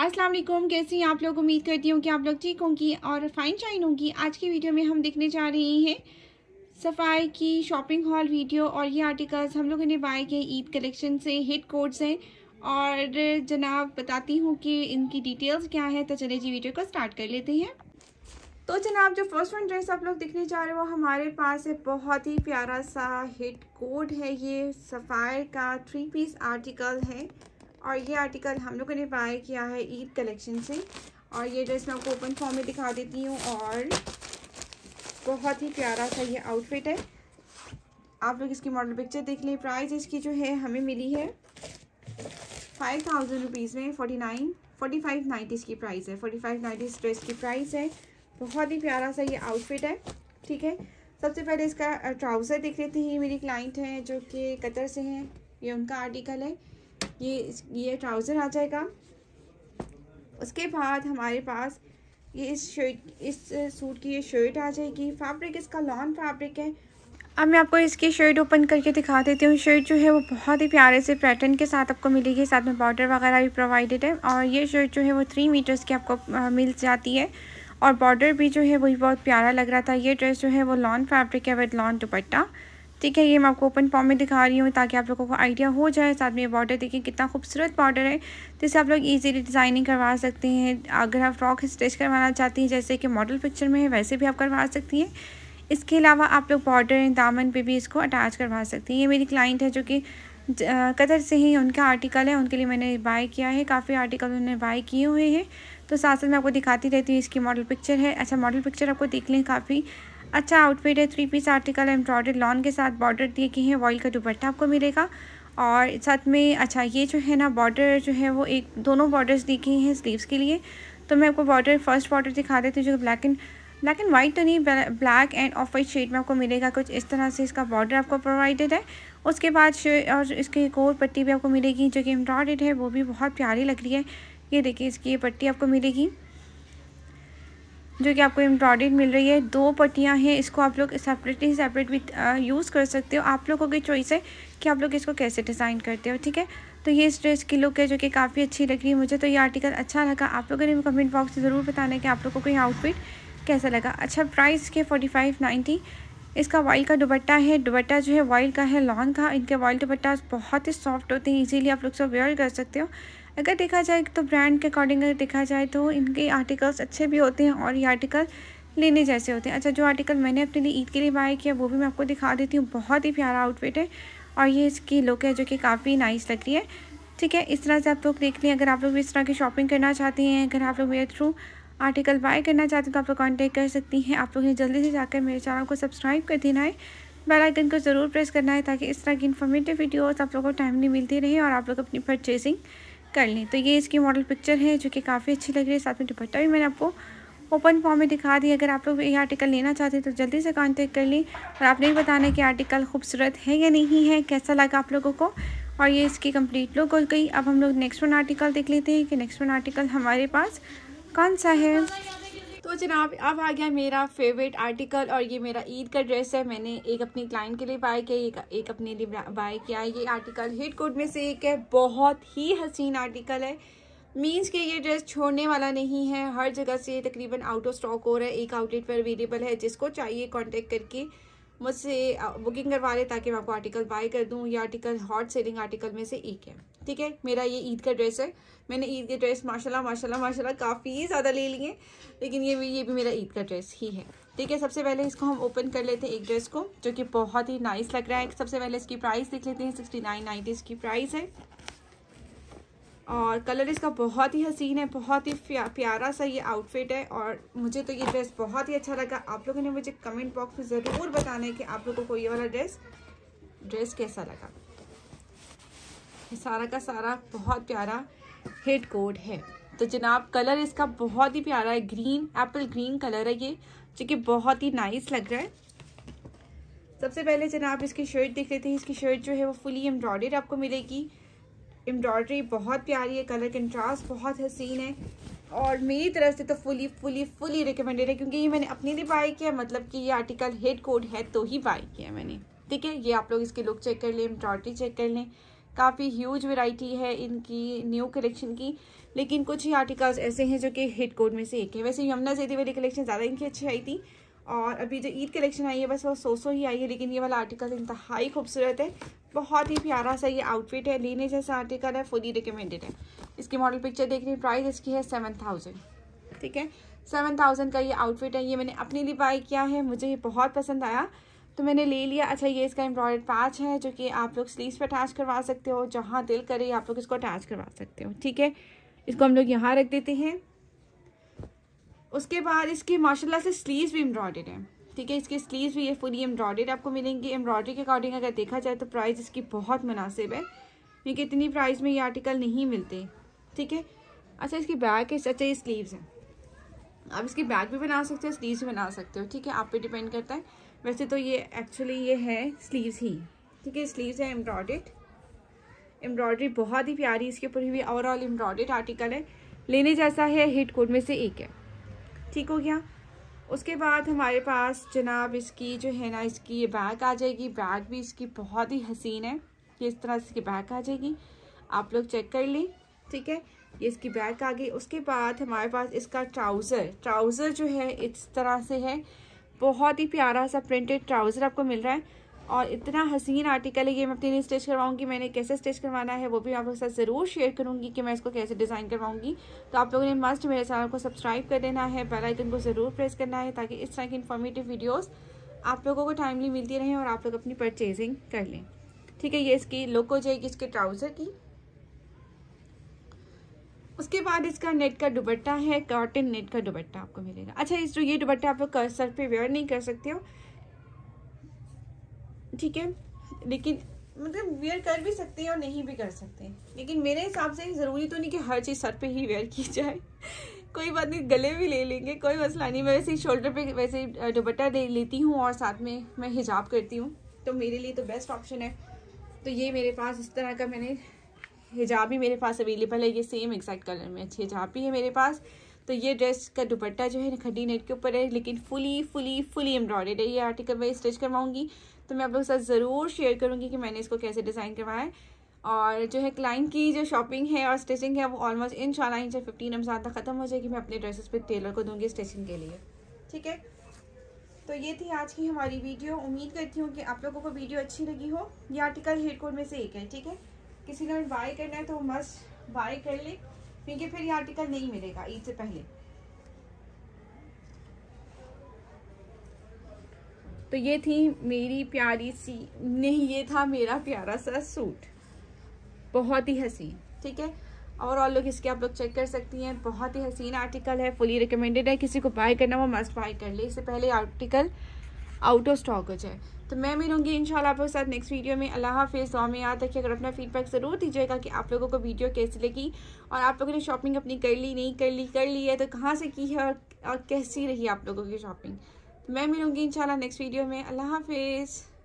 अस्सलाम वालेकुम, कैसी हैं आप लोग। उम्मीद करती हूँ कि आप लोग ठीक होंगी और फाइन शाइन होंगी। आज की वीडियो में हम देखने जा रहे हैं सफ़ायर की शॉपिंग हॉल वीडियो और ये आर्टिकल्स हम लोगों ने बाय किए ईद कलेक्शन से। हिट कोड्स हैं और जनाब बताती हूँ कि इनकी डिटेल्स क्या है। तो चले जी वीडियो को स्टार्ट कर लेते हैं। तो जनाब जो फर्स्ट वन ड्रेस आप लोग देखने जा रहे हो हमारे पास है, बहुत ही प्यारा सा हिट कोड है। ये सफ़ायर का 3 पीस आर्टिकल है और ये आर्टिकल हम लोगों ने बाय किया है ईद कलेक्शन से। और ये ड्रेस मैं आपको ओपन फॉर्म में दिखा देती हूँ और बहुत ही प्यारा सा ये आउटफिट है। आप लोग इसकी मॉडल पिक्चर देख लें। प्राइस इसकी जो है हमें मिली है 5000 रुपीज़ में। 4590 इसकी प्राइस है। 4590 इस ड्रेस की प्राइस है। बहुत ही प्यारा सा ये आउटफिट है। ठीक है, सबसे पहले इसका ट्राउज़र देख लेते हैं। मेरी क्लाइंट हैं जो कि कतर से हैं, ये उनका आर्टिकल है। ये ट्राउज़र आ जाएगा। उसके बाद हमारे पास ये इस सूट की ये शर्ट आ जाएगी। फैब्रिक इसका लॉन फैब्रिक है। अब मैं आपको इसकी शर्ट ओपन करके दिखा देती हूँ। शर्ट जो है वो बहुत ही प्यारे से पैटर्न के साथ आपको मिलेगी, साथ में बॉर्डर वगैरह भी प्रोवाइडेड है। और ये शर्ट जो है वो 3 मीटर्स की आपको मिल जाती है और बॉर्डर भी जो है वही बहुत प्यारा लग रहा था। ये ड्रेस जो है वो लॉन फैब्रिक है विद लॉन दुपट्टा। ठीक है, ये मैं आपको ओपन फॉर्म में दिखा रही हूँ ताकि आप लोगों को आइडिया हो जाए। साथ में ये बॉर्डर देखिए कितना खूबसूरत बॉर्डर है, जिससे आप लोग इजीली डिज़ाइनिंग करवा सकते हैं। अगर आप फ्रॉक स्टिच करवाना चाहती हैं जैसे कि मॉडल पिक्चर में है, वैसे भी आप करवा सकती हैं। इसके अलावा आप लोग बॉर्डर दामन पे भी इसको अटैच करवा सकती हैं। ये मेरी क्लाइंट है जो कि कतर से ही, उनका आर्टिकल है, उनके लिए मैंने बाय किया है। काफ़ी आर्टिकल उन्होंने बाय किए हुए हैं। तो साथ साथ मैं आपको दिखाती रहती हूँ। इसकी मॉडल पिक्चर है। अच्छा, मॉडल पिक्चर आपको देख लें। काफ़ी अच्छा आउटफिट है। 3 पीस आर्टिकल एम्ब्रॉयडर्ड लॉन के साथ बॉर्डर दिए गए हैं। वॉयल का दुपट्टा आपको मिलेगा और साथ में अच्छा ये जो है ना बॉर्डर जो है वो दोनों बॉर्डर्स दिए गए हैं स्लीव्स के लिए। तो मैं आपको बॉर्डर फर्स्ट बॉर्डर दिखा देती हूँ जो ब्लैक एंड वाइट तो नहीं, black and off white shade में आपको मिलेगा। कुछ इस तरह से इसका बॉर्डर आपको प्रोवाइडेड है। उसके बाद और इसकी एक और पट्टी भी आपको मिलेगी जो कि एम्ब्रॉयडर्ड है, वो भी बहुत प्यारी लग रही है। ये देखिए इसकी ये पट्टी आपको मिलेगी जो कि आपको एम्ब्रॉयडर्ड मिल रही है। 2 पट्टियाँ हैं। इसको आप लोग सेपरेट भी यूज़ कर सकते हो। आप लोगों की चॉइस है कि आप लोग इसको कैसे डिज़ाइन करते हो। ठीक है, तो ये इस ड्रेस की लुक है जो कि काफ़ी अच्छी लग रही है। मुझे तो ये आर्टिकल अच्छा लगा। आप लोगों ने कमेंट बॉक्स में ज़रूर बताना कि आप लोगों को ये आउटफिट कैसा लगा। अच्छा, प्राइस के 4590। इसका वॉयल का दुपट्टा है। दुपट्टा जो है वॉयल का है, लॉन का। इनके वॉयल दुपट्टा बहुत ही सॉफ्ट होते हैं, इजीली आप लोग सब वेयर कर सकते हो। अगर देखा जाए तो ब्रांड के अकॉर्डिंग अगर देखा जाए तो इनके आर्टिकल्स अच्छे भी होते हैं और ये आर्टिकल लेने जैसे होते हैं। अच्छा, जो आर्टिकल मैंने अपने लिए ईद के लिए बाय किया वो भी मैं आपको दिखा देती हूँ। बहुत ही प्यारा आउटफिट है और ये इसकी लुक है जो कि काफ़ी नाइस लग रही है। ठीक है, इस तरह से आप लोग देख लें। अगर आप लोग इस तरह की शॉपिंग करना चाहते हैं, अगर आप लोग मेरे थ्रू आर्टिकल बाय करना चाहते हैं तो आप लोग कॉन्टेक्ट कर सकती हैं। आप लोग जल्दी से जाकर मेरे चैनल को सब्सक्राइब कर देना है, बेल आइकन को ज़रूर प्रेस करना है ताकि इस तरह की इन्फॉर्मेटिव वीडियोज़ आप लोगों को टाइमली मिलती रहे और आप लोग अपनी परचेसिंग कर लें। तो ये इसकी मॉडल पिक्चर है जो कि काफ़ी अच्छी लग रही है। साथ में दुपट्टा भी मैंने आपको ओपन फॉर्म में दिखा दी। अगर आप लोग ये आर्टिकल लेना चाहते हैं तो जल्दी से कांटेक्ट कर लें और आपने भी बताना कि आर्टिकल खूबसूरत है या नहीं है, कैसा लगा आप लोगों को। और ये इसकी कंप्लीट लुक हो गई। अब हम लोग नेक्स्ट वन आर्टिकल देख लेते हैं कि नेक्स्ट वन आर्टिकल हमारे पास कौन सा है। तो जनाब अब आ गया मेरा फेवरेट आर्टिकल और ये मेरा ईद का ड्रेस है। मैंने एक अपनी क्लाइंट के लिए बाय किया, एक अपने लिए बाय किया। ये आर्टिकल हिट कोड में से एक है। बहुत ही हसीन आर्टिकल है, मीन्स कि ये ड्रेस छोड़ने वाला नहीं है। हर जगह से तकरीबन आउट ऑफ स्टॉक हो रहा है, एक आउटलेट पर अवेलेबल है। जिसको चाहिए कॉन्टेक्ट करके मुझसे बुकिंग करवा ले ताकि मैं आपको आर्टिकल बाय कर दूँ। ये आर्टिकल हॉट सेलिंग आर्टिकल में से एक है। ठीक है, मेरा ये ईद का ड्रेस है। मैंने ईद के ड्रेस माशाल्लाह काफ़ी ज़्यादा ले लिए, लेकिन ये भी मेरा ईद का ड्रेस ही है। ठीक है, सबसे पहले इसको हम ओपन कर लेते हैं एक ड्रेस को जो कि बहुत ही नाइस लग रहा है। सबसे पहले इसकी प्राइस देख लेते हैं। 6990 इसकी प्राइस है और कलर इसका बहुत ही हसीन है। बहुत ही प्यारा सा ये आउटफिट है और मुझे तो ये ड्रेस बहुत ही अच्छा लगा। आप लोगों ने मुझे कमेंट बॉक्स में ज़रूर बताना है कि आप लोगों को ये वाला ड्रेस कैसा लगा। सारा का सारा बहुत प्यारा हिट कोड है। तो जनाब कलर इसका बहुत ही प्यारा है, ग्रीन एप्पल ग्रीन कलर है ये, जो कि बहुत ही नाइस लग रहा है। सबसे पहले जनाब इसकी शर्ट देख लेते हैं। इसकी शर्ट जो है वो फुली एम्ब्रॉयडर्ड आपको मिलेगी। एम्ब्रॉयडरी बहुत प्यारी है, कलर कंट्रास्ट बहुत हसीन है और मेरी तरफ से तो फुली रिकमेंडेड है क्योंकि ये मैंने अपने लिए बाय किया, मतलब कि ये आर्टिकल हिट कोड है तो ही बाय किया मैंने। ठीक है, ये आप लोग इसकी लुक चेक कर लें, एम्ब्रॉयडरी चेक कर लें, काफ़ी ह्यूज वैरायटी है इनकी न्यू कलेक्शन की, लेकिन कुछ ही आर्टिकल्स ऐसे हैं जो कि हिट कोड में से एक है। वैसे यमुना जैदी वाली कलेक्शन ज़्यादा इनकी अच्छी आई थी और अभी जो ईद कलेक्शन आई है बस वो सो ही आई है, लेकिन ये वाला आर्टिकल इंतहाई खूबसूरत है, बहुत ही प्यारा सा ये आउटफिट है, लेने जैसा आर्टिकल है, फुली रिकमेंडेड है। इसकी मॉडल पिक्चर देख रही है, प्राइस इसकी है 7000, ठीक है 7000 का ये आउटफिट है। ये मैंने अपने लिए बाय किया है, मुझे ये बहुत पसंद आया तो मैंने ले लिया। अच्छा ये इसका एम्ब्रॉयड पैच है जो कि आप लोग स्लीव्स पर अटैच करवा सकते हो, जहाँ दिल करे आप लोग इसको अटैच करवा सकते हो, ठीक है। इसको हम लोग यहाँ रख देते हैं। उसके बाद इसकी माशाल्लाह से स्लीव्स भी एम्ब्रॉयडर्ड है, ठीक है, इसकी स्लीव्स भी ये फुली एम्ब्रॉयडर्ड आपको मिलेंगी। एम्ब्रॉयडरी के अकॉर्डिंग अगर देखा जाए तो प्राइस इसकी बहुत मुनासिब है, क्योंकि इतनी प्राइस में ये आर्टिकल नहीं मिलते, ठीक है। अच्छा इसकी बैक है, अच्छा ये स्लीव्स हैं, आप इसकी बैक भी बना सकते हो, स्लीव्स भी बना सकते हो, ठीक है, आप पे डिपेंड करता है। वैसे तो ये एक्चुअली ये है स्लीव्स ही, ठीक है, स्लीव्स है एम्ब्रॉयडर्ड, एम्ब्रॉयडरी बहुत ही प्यारी इसके ऊपर हुई, ओवरऑल एम्ब्रॉयडर्ड आर्टिकल है, लेने जैसा है, हिट कोड में से एक है, ठीक हो गया। उसके बाद हमारे पास जनाब इसकी जो है ना इसकी ये बैग आ जाएगी, बैग भी इसकी बहुत ही हसीन है, ये इस तरह से इसकी बैग आ जाएगी, आप लोग चेक कर लें, ठीक है, ये इसकी बैग आ गई। उसके बाद हमारे पास इसका ट्राउज़र जो है इस तरह से है, बहुत ही प्यारा सा प्रिंटेड ट्राउज़र आपको मिल रहा है और इतना हसीन आर्टिकल है, ये मैं अपने लिए स्टिच करवाऊंगी। मैंने कैसे स्टिच करवाना है वो भी आप लोगों के साथ ज़रूर शेयर करूंगी कि मैं इसको कैसे डिज़ाइन करवाऊंगी। तो आप लोगों ने मस्ट मेरे चैनल को सब्सक्राइब कर देना है, बेल आइकन को ज़रूर प्रेस करना है ताकि इस तरह की इन्फॉर्मेटिव वीडियोस आप लोगों को टाइमली मिलती रहें और आप लोग अपनी परचेजिंग कर लें, ठीक है। ये इसकी लुक हो जाएगी इसके ट्राउज़र की। उसके बाद इसका नेट का दुपट्टा है, कॉटन नेट का दुपट्टा आपको मिलेगा। अच्छा इस जो ये दुपट्टा आप लोग सर पर वेयर नहीं कर सकते हो, ठीक है, लेकिन मतलब वेयर कर भी सकते हैं और नहीं भी कर सकते हैं, लेकिन मेरे हिसाब से ज़रूरी तो नहीं कि हर चीज़ सर पे ही वेयर की जाए। कोई बात नहीं, गले भी ले लेंगे, कोई मसला नहीं। मैं वैसे शोल्डर पे वैसे दुपट्टा दे लेती हूँ और साथ में मैं हिजाब करती हूँ, तो मेरे लिए तो बेस्ट ऑप्शन है। तो ये मेरे पास इस तरह का मैंने हिजाब भी मेरे पास अवेलेबल है, ये सेम एग्जैक्ट कलर में अच्छी हिजाब भी है मेरे पास। तो ये ड्रेस का दुपट्टा जो है खड्डी नेट के ऊपर है, लेकिन फुली एम्ब्रॉयडर्ड है। ये आर्टिकल मैं स्टिच करवाऊंगी तो मैं आप लोगों के साथ ज़रूर शेयर करूंगी कि मैंने इसको कैसे डिज़ाइन करवाया है। और जो है क्लाइंट की जो शॉपिंग है और स्टिचिंग है वो ऑलमोस्ट इंशाल्लाह इंशाल्लाह 15 रमज़ान तक ख़त्म हो जाएगी। मैं अपने ड्रेसेस पे टेलर को दूंगी स्टिचिंग के लिए, ठीक है। तो ये थी आज की हमारी वीडियो, उम्मीद करती हूँ कि आप लोगों को वीडियो अच्छी लगी हो। ये आर्टिकल हिट कोड में से एक है, ठीक है, किसी ने बाय करना है तो मस्ट बाय कर ले, क्योंकि फिर ये आर्टिकल नहीं मिलेगा ईद से पहले। तो ये थी मेरी प्यारी सी नहीं ये था मेरा प्यारा सा सूट, बहुत ही हसीन, ठीक है। ओवरऑल लुक इसके आप लोग चेक कर सकती हैं, बहुत ही हसीन आर्टिकल है, फुली रिकमेंडेड है। किसी को बाय करना वो मस्ट बाय कर ले, इससे पहले आर्टिकल आउट ऑफ स्टॉक हो जाए। तो मैं मिलूंगी इंशाल्लाह आप लोगों के साथ नेक्स्ट वीडियो में। अल्लाह हाफिज़। दुआ में याद रखिएगा, अपना फीडबैक ज़रूर दीजिएगा कि आप लोगों को वीडियो कैसी लगी और आप लोगों ने शॉपिंग अपनी कर ली, नहीं कर ली है तो कहाँ से की है और कैसी रही आप लोगों की शॉपिंग। मैं मिलूंगी इंशाल्लाह नेक्स्ट वीडियो में। अल्लाह हाफिज़।